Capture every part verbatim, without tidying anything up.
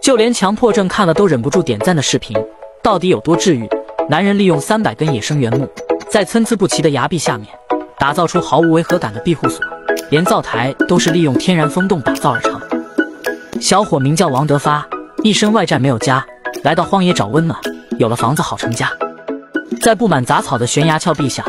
就连强迫症看了都忍不住点赞的视频，到底有多治愈？男人利用三百根野生原木，在参差不齐的崖壁下面，打造出毫无违和感的庇护所，连灶台都是利用天然风洞打造而成。小伙名叫王德发，一身外债没有家，来到荒野找温暖，有了房子好成家。在布满杂草的悬崖峭壁下，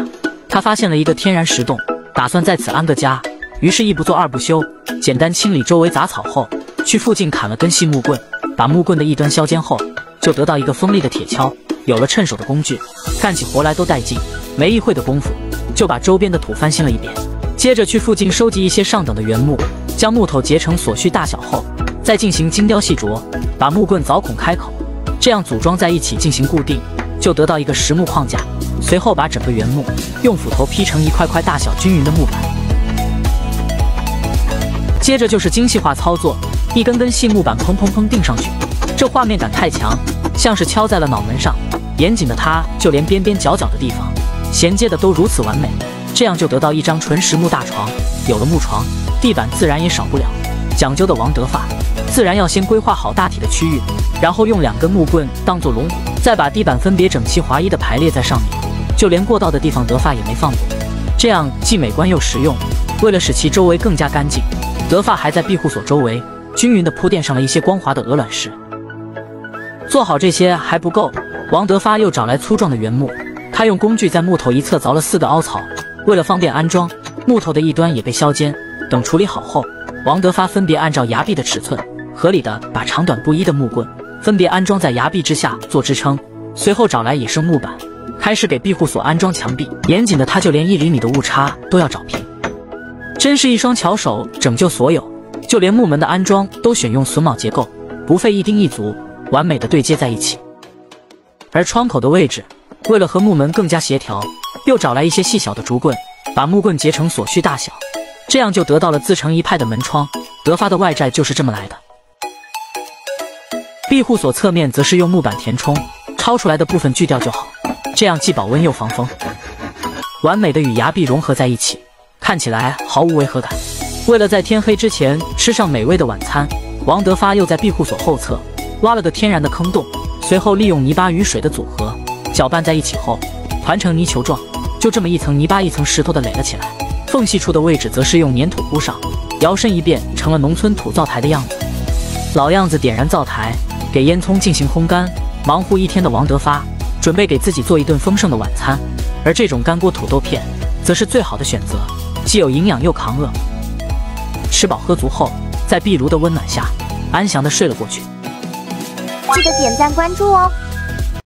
他发现了一个天然石洞，打算在此安个家。于是，一不做二不休，简单清理周围杂草后，去附近砍了根细木棍，把木棍的一端削尖后，就得到一个锋利的铁锹。有了趁手的工具，干起活来都带劲。没一会的功夫，就把周边的土翻新了一遍。接着去附近收集一些上等的原木，将木头截成所需大小后，再进行精雕细琢，把木棍凿孔开口，这样组装在一起进行固定，就得到一个实木框架。随后把整个原木用斧头劈成一块块大小均匀的木板。接着就是精细化操作，一根根细木板砰砰砰钉上去，这画面感太强，像是敲在了脑门上。严谨的他，就连边边角角的地方衔接的都如此完美，这样就得到一张纯实木大床。有了木床，地板自然也少不了。讲究的王德发，自然要先规划好大体的区域，然后用两根木棍当做龙骨，再把地板分别整齐划一的排列在上面。就连过道的地方，德发也没放过。这样既美观又实用。为了使其周围更加干净，德发还在庇护所周围均匀地铺垫上了一些光滑的鹅卵石。做好这些还不够，王德发又找来粗壮的原木，他用工具在木头一侧凿了四个凹槽，为了方便安装，木头的一端也被削尖。等处理好后，王德发分别按照崖壁的尺寸，合理的把长短不一的木棍分别安装在崖壁之下做支撑，随后找来野生木板，开始给庇护所安装墙壁。严谨的他，就连一厘米的误差都要找平，真是一双巧手拯救所有。就连木门的安装都选用榫卯结构，不费一丁一卒，完美的对接在一起。而窗口的位置，为了和木门更加协调，又找来一些细小的竹棍，把木棍截成所需大小，这样就得到了自成一派的门窗。德发的外债就是这么来的。庇护所侧面则是用木板填充，超出来的部分锯掉就好，这样既保温又防风，完美的与崖壁融合在一起，看起来毫无违和感。为了在天黑之前吃上美味的晚餐，王德发又在庇护所后侧挖了个天然的坑洞，随后利用泥巴与水的组合搅拌在一起后，团成泥球状，就这么一层泥巴一层石头的垒了起来。缝隙处的位置则是用粘土铺上，摇身一变成了农村土灶台的样子。老样子点燃灶台，给烟囱进行烘干。忙乎一天的王德发，准备给自己做一顿丰盛的晚餐，而这种干锅土豆片则是最好的选择，既有营养又扛饿。吃饱喝足后，在壁炉的温暖下安详地睡了过去。记得点赞关注哦。